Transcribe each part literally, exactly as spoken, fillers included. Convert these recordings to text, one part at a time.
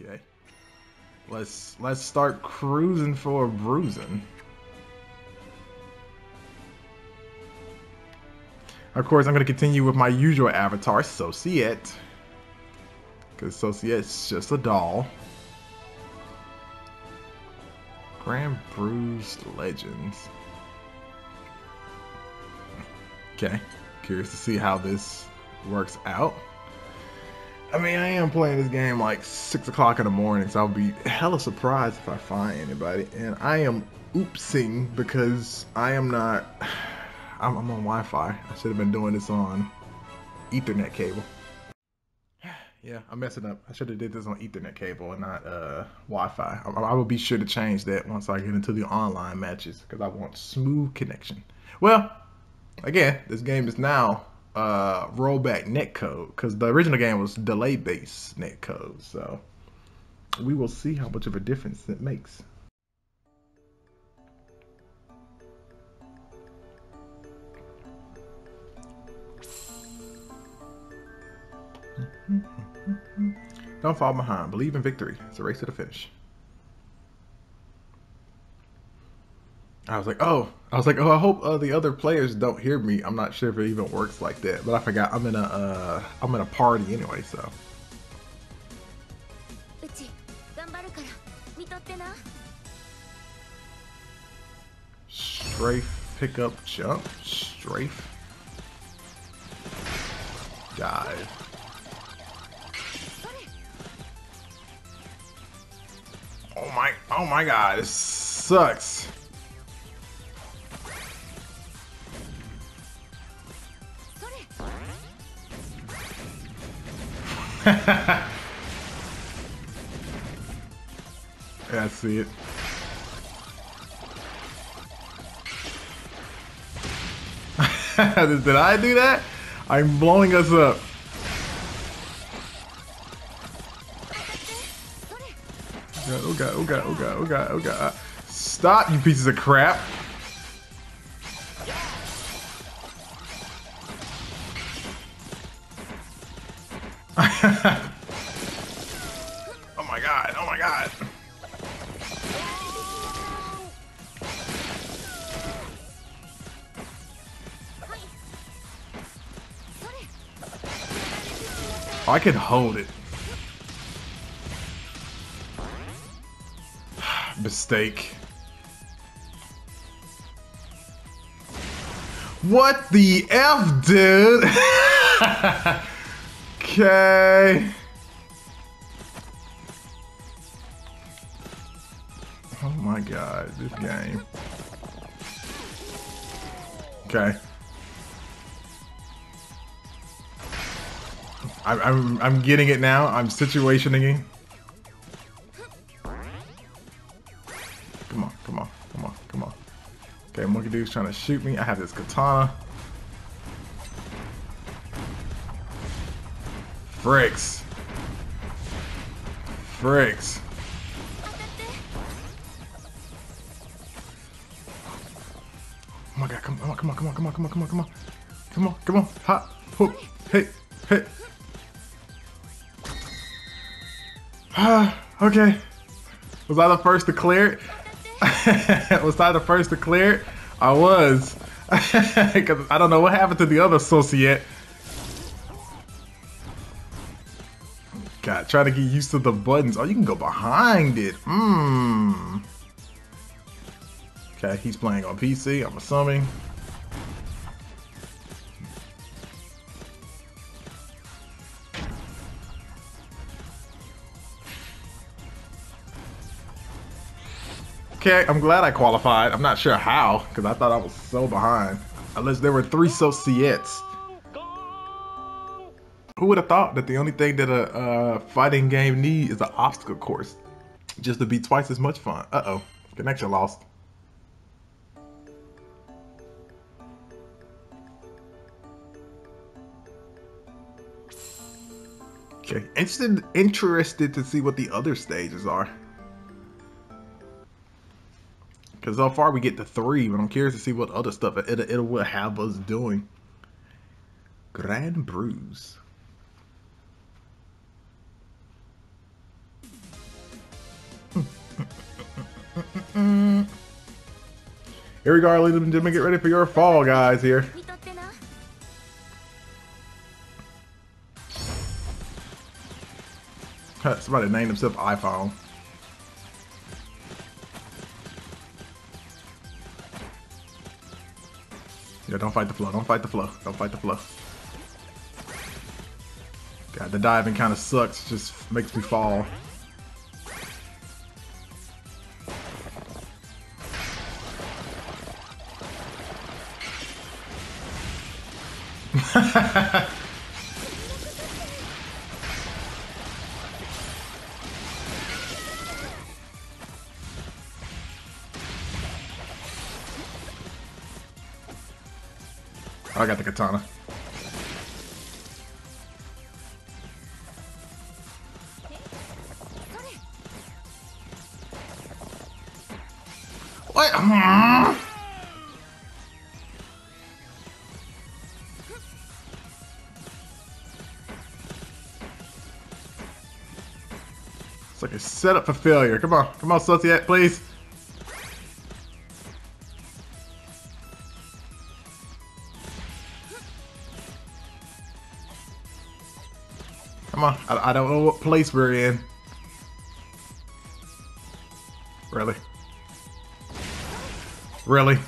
Okay. Let's let's start cruising for a bruising. Of course, I'm gonna continue with my usual avatar, Societte, because Societte's just a doll. Grand Bruise Legends. Okay, curious to see how this works out. I mean, I am playing this game like six o'clock in the morning, so I'll be hella surprised if I find anybody. And I am oopsing because I am not. I'm, I'm on Wi-Fi. I should have been doing this on Ethernet cable. Yeah, I'm messing up. I should have did this on Ethernet cable and not uh, Wi-Fi. I, I will be sure to change that once I get into the online matches because I want smooth connection. Well, again, this game is now uh, rollback netcode because the original game was delay-based netcode. So we will see how much of a difference it makes. Don't fall behind. Believe in victory. It's a race to the finish. I was like, oh, I was like, oh, I hope uh, the other players don't hear me. I'm not sure if it even works like that, but I forgot I'm in a, uh, I'm in a party anyway, so. Strafe, pick up, jump, strafe, dive. Oh my, oh my god, this sucks. Yeah, I see it. Did I do that? I'm blowing us up. Oh god, oh god, oh god, oh god, oh god. Stop, you pieces of crap. Oh my god, oh my god. Oh, I can hold it. Mistake. What the F, dude? Okay. Oh my god, this game. Okay. I, I'm, I'm getting it now. I'm situationing it. Okay, monkey dude's trying to shoot me. I have this katana. Fricks. Fricks. Oh my god, come on, come on, come on, come on, come on, come on, come on. Come on, come on. Hop, hoop, hit, hit. Okay. Was I the first to clear it? Was I the first to clear it? I was. Because I don't know what happened to the other Societte. God, trying to get used to the buttons. Oh, you can go behind it. Mmm. Okay, he's playing on P C, I'm assuming. Okay, I'm glad I qualified. I'm not sure how, because I thought I was so behind. Unless there were three Societtes. Who would have thought that the only thing that a uh, fighting game needs is an obstacle course? Just to be twice as much fun. Uh-oh. Connection lost. Okay, interested, interested to see what the other stages are. Because so far we get to three, but I'm curious to see what other stuff it, it, it will have us doing. Grand Bruise. Mm. Here we go, ladies and gentlemen. Get ready for your fall, guys, here. Somebody named himself iPhone. Yeah, don't fight the flow. Don't fight the flow. Don't fight the flow. God, the diving kind of sucks. Just makes me fall. I got the katana. What? Mm-hmm. It's like a setup for failure. Come on, come on, Societte, please. Come on, I, I don't know what place we're in. Really? Really?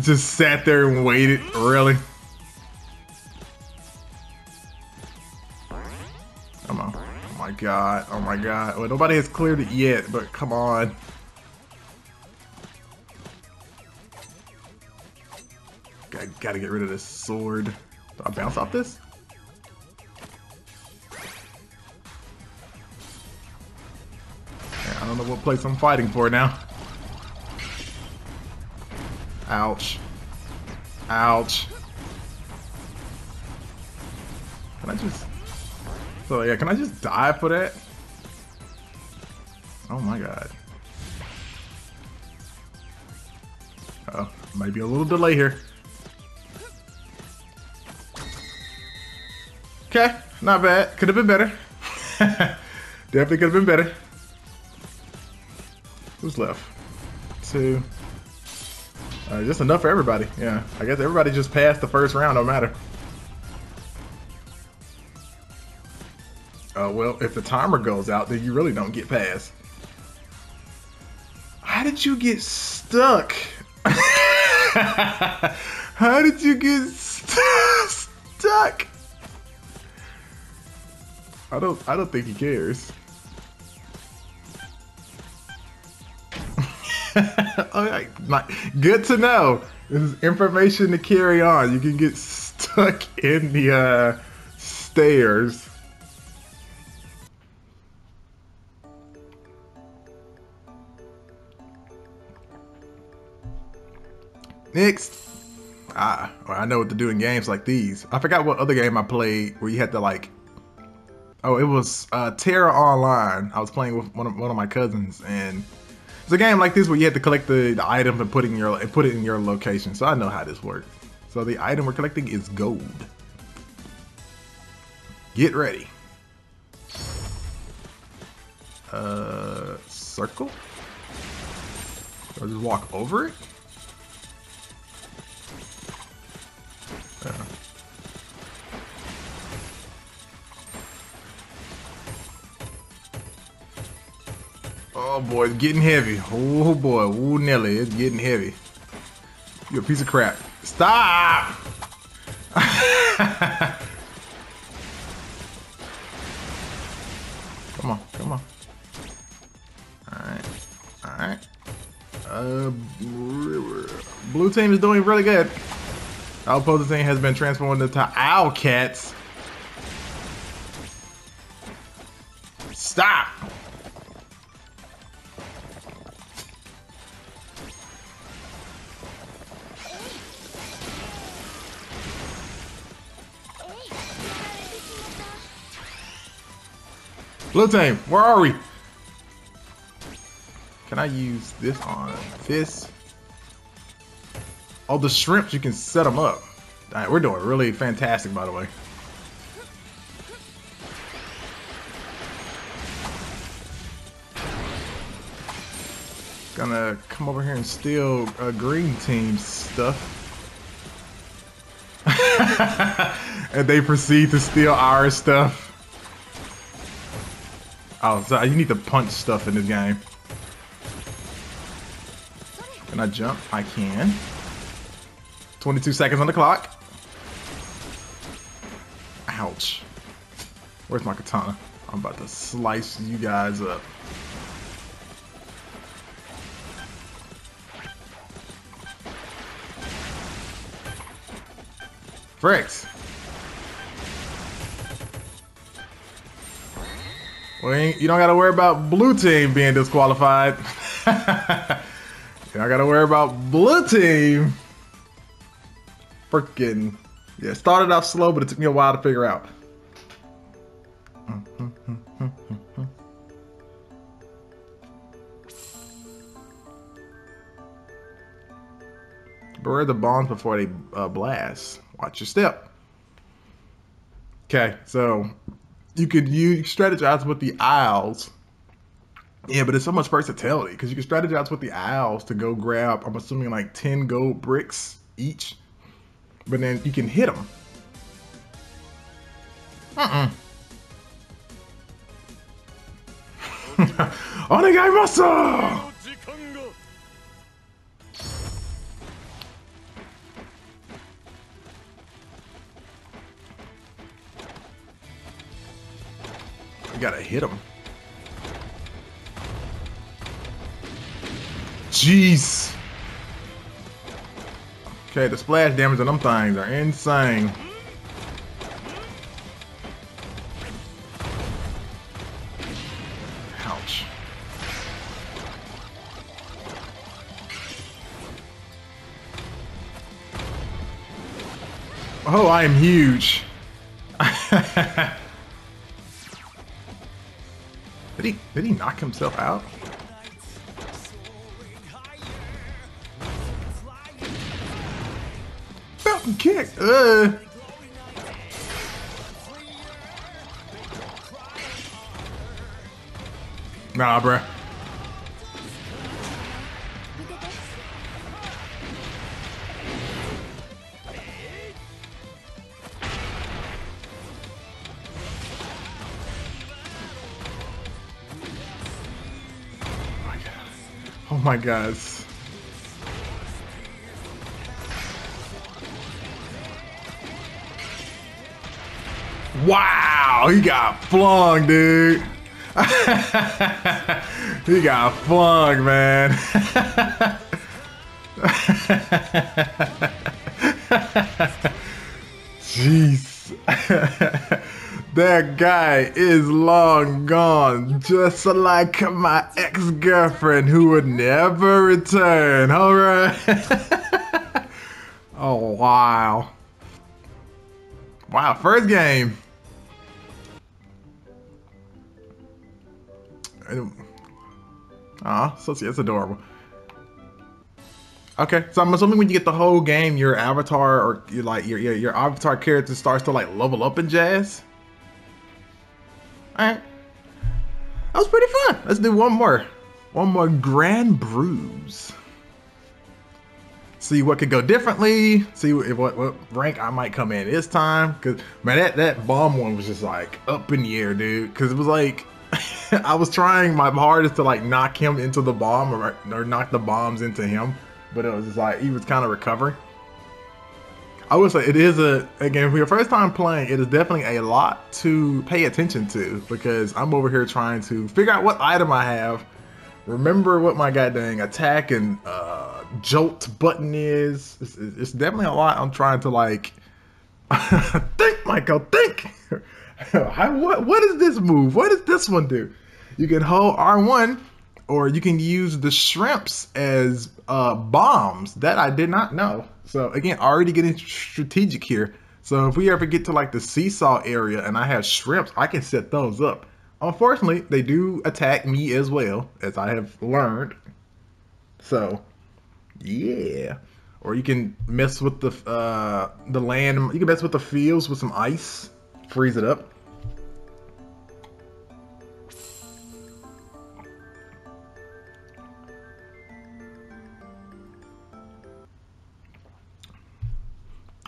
Just sat there and waited, really? Come on. Oh my god, oh my god. Well, nobody has cleared it yet, but come on. I gotta get rid of this sword. Did I bounce off this? I don't know what place I'm fighting for now. Ouch. Ouch. Can I just... So yeah, can I just die for that? Oh my god. Uh-oh. Might be a little delay here. Okay. Not bad. Could have been better. Definitely could have been better. Who's left? Two. Uh, just enough for everybody. Yeah, I guess everybody just passed the first round, no matter. Uh, well, if the timer goes out, then you really don't get past. How did you get stuck? How did you get st stuck? I don't. I don't think he cares. Okay, good to know. This is information to carry on. You can get stuck in the uh, stairs. Next. Ah, well, I know what to do in games like these. I forgot what other game I played where you had to like... Oh, it was uh, Terror Online. I was playing with one of, one of my cousins and... It's a game like this where you have to collect the, the item and put in your and put it in your location. So I know how this works. So the item we're collecting is gold. Get ready. Uh, circle. Or just walk over it. Uh. Oh boy, it's getting heavy. Oh boy, ooh Nelly, it's getting heavy. You're a piece of crap. Stop! Come on, come on. Alright, alright. Uh, blue team is doing really good. Our opposing team has been transformed into owl cats. Stop! Blue team, where are we? Can I use this on this? Oh, the shrimps, you can set them up. All right, we're doing really fantastic, by the way. gonna come over here and steal uh, green team's stuff. And they proceed to steal our stuff. Oh, so you need to punch stuff in this game. Can I jump? I can. twenty-two seconds on the clock. Ouch. Where's my katana? I'm about to slice you guys up. Bricks. Well, you don't gotta worry about blue team being disqualified. You don't gotta worry about blue team. Freaking. Yeah, it started off slow, but it took me a while to figure out. Beware the bombs before they uh, blast. Watch your step. Okay, so you could use strategize with the aisles. Yeah, but there's so much versatility because you can strategize with the aisles to go grab, I'm assuming, like ten gold bricks each, but then you can hit them. Uh-uh. Onegaimasa! You gotta hit him. Jeez. Okay, the splash damage on them things are insane. Ouch. Oh, I am huge. Did he, did he knock himself out? Fountain kick! Uh. Nah, bruh. Oh my gosh. Wow, he got flung, dude. He got flung, man. Jeez. That guy is long gone, just like my ex-girlfriend who would never return. All right. Oh, wow. Wow, first game. Aw, so see, that's adorable. Okay, so I'm assuming when you get the whole game, your avatar or your, like your, your, your avatar character starts to like level up in jazz. Alright, that was pretty fun. Let's do one more. One more Grand Bruise. See what could go differently. See what, what, what rank I might come in this time. Cause man, that, that bomb one was just like up in the air, dude. Cause it was like, I was trying my hardest to like knock him into the bomb or, or knock the bombs into him. But it was just like, he was kind of recovering. I would say it is a, again, for your first time playing, it is definitely a lot to pay attention to because I'm over here trying to figure out what item I have, remember what my goddamn attack and uh, jolt button is. It's, it's definitely a lot I'm trying to like, think, Michael, think. I, what, what is this move? What does this one do? You can hold R one or you can use the shrimps as uh, bombs. That I did not know. So again, already getting strategic here. So if we ever get to like the seesaw area and I have shrimps, I can set those up. Unfortunately, they do attack me as well, as I have learned. So yeah. Or you can mess with the uh, the land. You can mess with the fields with some ice, freeze it up.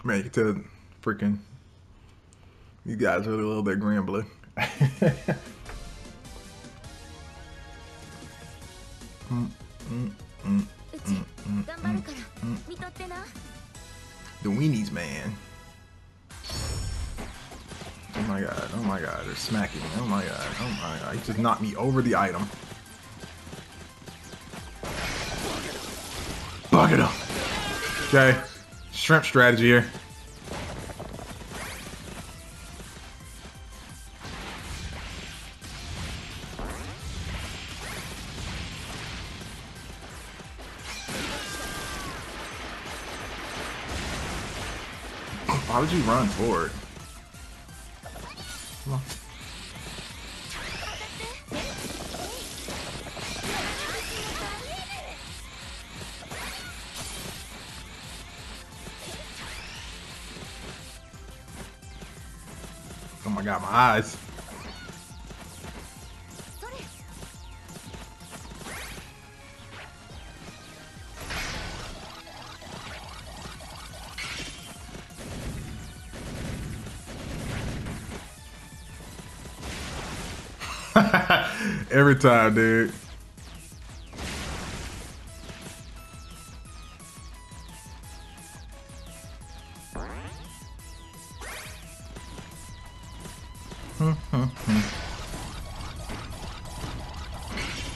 Man, you can tell freaking you guys are a little bit grambling. The weenies, man. Oh my god, oh my god, they're smacking me. Oh my god, oh my god. He just knocked me over the item. Bug it up. Okay. Shrimp strategy here. Why would you run forward? Come on. Oh my god, my eyes. Every time, dude.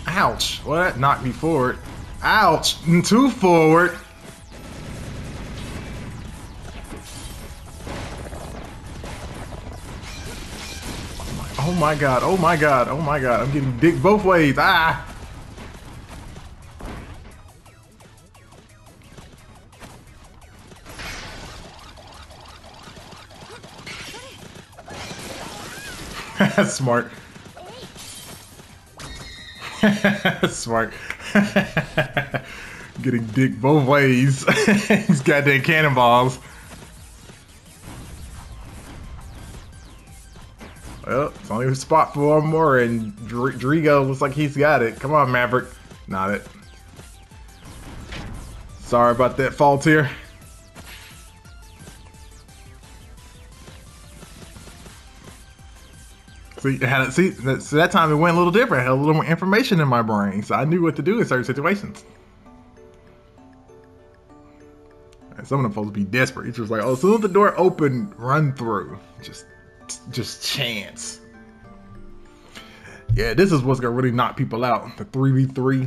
Ouch. What? Knock me forward. Ouch. Too forward. Oh my god, oh my god, oh my god, I'm getting dick both ways, ah! That's smart. Smart. Getting dick both ways. He's got that cannonballs. Well, it's only a spot for one more, and Dr Drigo looks like he's got it. Come on, Maverick. Not it. Sorry about that fault here. See, had it, see that, so that time it went a little different. I had a little more information in my brain, so I knew what to do in certain situations. And some of them supposed to be desperate. It's just like, oh, as soon as the door opened, run through. Just... just chance. Yeah, this is what's gonna really knock people out. The three v three.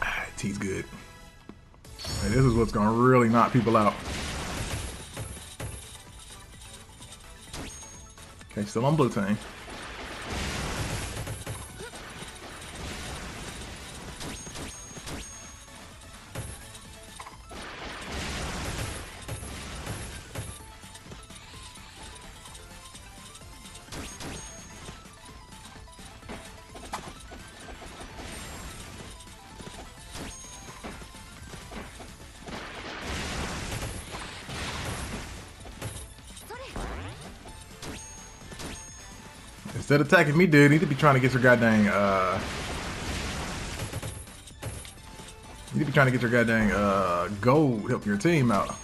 Ah, T's good. Yeah, this is what's gonna really knock people out. Okay, still on blue team. Instead of attacking me, dude, he need to be trying to get your goddamn, uh... you need to be trying to get your goddamn, uh, gold, help your team out.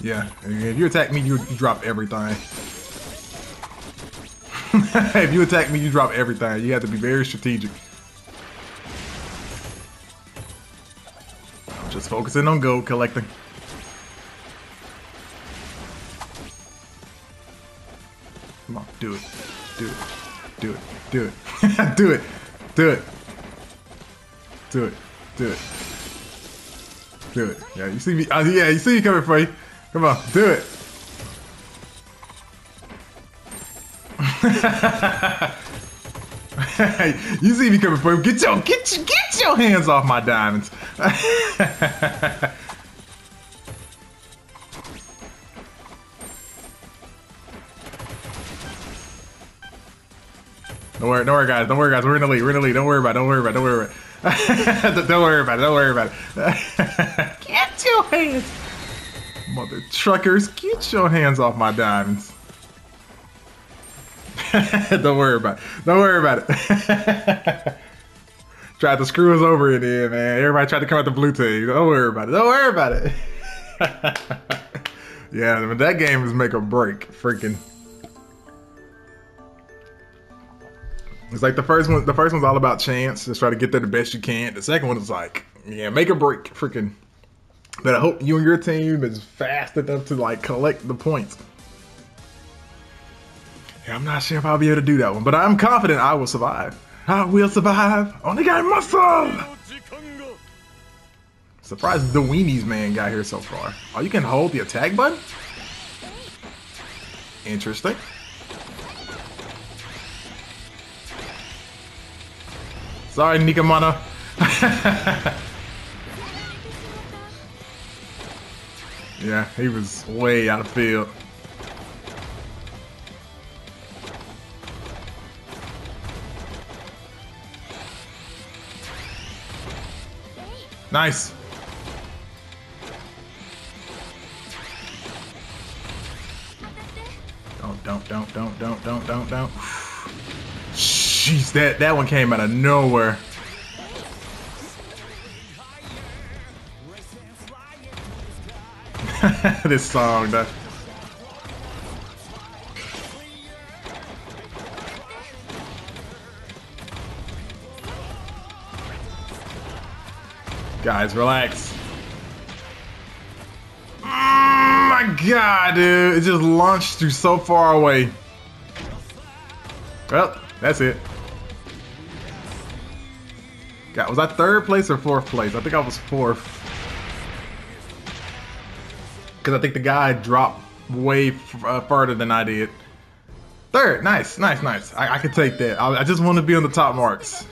Yeah, if you attack me, you, you drop everything. If you attack me, you drop everything. You have to be very strategic. I'm just focusing on gold collecting. Come on, do it. Do it. Do it. Do it. Do it. Do it. Do it. Do it. Do it. Yeah, you see me. Uh, yeah, you see me coming for you. Come on, do it. You see me coming for him. Get your, get your, get your hands off my diamonds. Don't worry, don't worry, guys. Don't worry, guys. We're in the lead. We're in the lead. Don't worry about it. Don't worry about it. Don't worry about it. Don't worry about it. Don't worry about it. Get your hands, mother truckers. Get your hands off my diamonds. Don't worry about it. Don't worry about it. Tried to screw us over in the end, man. Everybody tried to come out the blue team. Don't worry about it. Don't worry about it. Yeah, but that game is make or break. Freaking. It's like the first one. The first one's all about chance. Just try to get there the best you can. The second one is like, yeah, make or break. Freaking. But I hope you and your team is fast enough to like collect the points. Yeah, I'm not sure if I'll be able to do that one, but I'm confident I will survive. I will survive. Only got muscle. Surprised the weenies man got here so far. Oh, you can hold the attack button? Interesting. Sorry, Nikamana. Yeah, he was way out of field. Nice. Don't, don't, don't, don't, don't, don't, don't, don't. Jeez, that, that one came out of nowhere. This song, though. Guys, relax. Oh my god, dude. It just launched you so far away. Well, that's it. God, was I third place or fourth place? I think I was fourth. Because I think the guy dropped way f uh, further than I did. Third. Nice, nice, nice. I, I could take that. I, I just want to be on the top marks.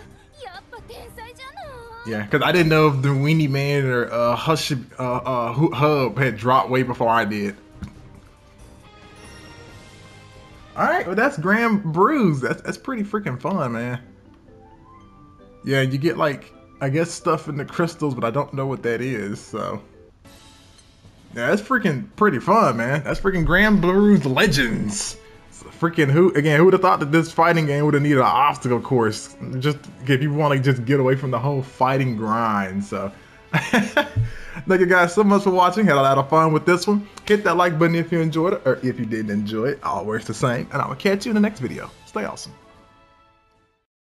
Yeah, because I didn't know if the Weenie Man or uh, Hush, uh, uh, Hub had dropped way before I did. Alright, well that's Grand Bruise. That's, that's pretty freaking fun, man. Yeah, you get like, I guess stuff in the crystals, but I don't know what that is, so. Yeah, that's freaking pretty fun, man. That's freaking Grand Bruise Legends. Freaking who again? Who would have thought that this fighting game would have needed an obstacle course? Just if you want to just get away from the whole fighting grind. So, thank you guys so much for watching. Had a lot of fun with this one. Hit that like button if you enjoyed it, or if you didn't enjoy it. All works the same. And I will catch you in the next video. Stay awesome.